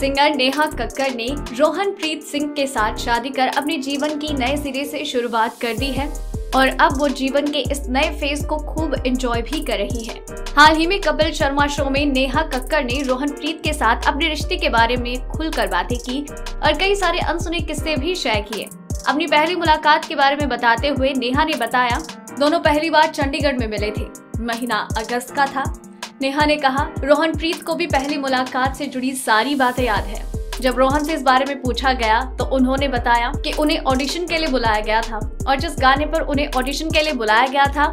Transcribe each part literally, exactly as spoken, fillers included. Singer Neha Kakkar ने रोहन प्रीत सिंह के साथ शादी कर अपने जीवन की नए सिरे से शुरुआत कर दी है और अब वो जीवन के इस नए फेज को खूब एंजॉय भी कर रही हैं। हाल ही में कपिल शर्मा शो में नेहा कक्कर ने रोहन प्रीत के साथ अपने रिश्ते के बारे में खुलकर बातें की और कई सारे अनसुने किस्से भी शेयर किए। अपनी पहली मुलाकात के बारे में बताते हुए नेहा ने बताया, दोनों पहली बार चंडीगढ़ में मिले थे, महीना अगस्त का था। नेहा ने कहा, रोहन प्रीत को भी पहली मुलाकात से जुड़ी सारी बातें याद है। जब रोहन से इस बारे में पूछा गया तो उन्होंने बताया कि उन्हें ऑडिशन के लिए बुलाया गया था और जिस गाने पर उन्हें ऑडिशन के लिए बुलाया गया था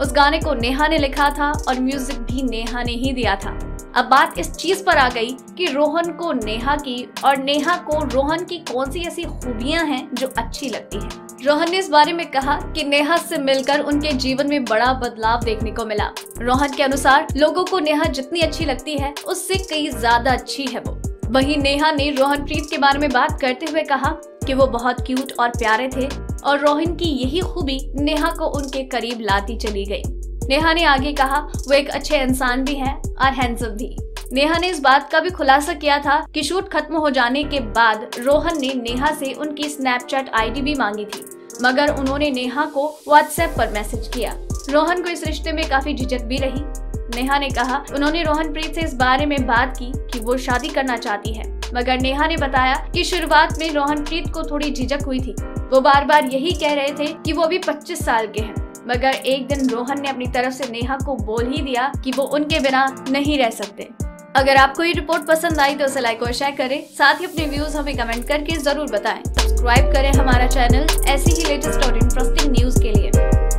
उस गाने को नेहा ने लिखा था और म्यूजिक भी नेहा ने ही दिया था। अब बात इस चीज पर आ गई कि रोहन को नेहा की और नेहा को रोहन की कौन सी ऐसी खूबियां हैं जो अच्छी लगती हैं। रोहन ने इस बारे में कहा कि नेहा से मिलकर उनके जीवन में बड़ा बदलाव देखने को मिला। रोहन के अनुसार लोगों को नेहा जितनी अच्छी लगती है उससे कई ज्यादा अच्छी है वो। वहीं नेहा ने रोहन प्रीत के बारे में बात करते हुए कहा कि वो बहुत क्यूट और प्यारे थे और रोहन की यही खूबी नेहा को उनके करीब लाती चली गई। नेहा ने आगे कहा, वो एक अच्छे इंसान भी हैं और हैंडसम भी। नेहा ने इस बात का भी खुलासा किया था कि शूट खत्म हो जाने के बाद रोहन ने नेहा से उनकी स्नैपचैट आईडी भी मांगी थी, मगर उन्होंने नेहा को व्हाट्सएप पर मैसेज किया। रोहन को इस रिश्ते में काफी झिझक भी रही। नेहा ने कहा, उन्होंने रोहन प्रीत से इस बारे में बात की कि वो शादी करना चाहती है, मगर नेहा ने बताया कि शुरुआत में रोहन प्रीत को थोड़ी झिझक हुई थी। वो बार बार यही कह रहे थे कि वो अभी पच्चीस साल के हैं, मगर एक दिन रोहन ने अपनी तरफ से नेहा को बोल ही दिया कि वो उनके बिना नहीं रह सकते। अगर आपको ये रिपोर्ट पसंद आई तो उसे लाइक और शेयर करें, साथ ही अपने व्यूज हमें कमेंट करके जरूर बताएं। सब्सक्राइब करें हमारा चैनल ऐसी ही लेटेस्ट और इंटरेस्टिंग न्यूज के लिए।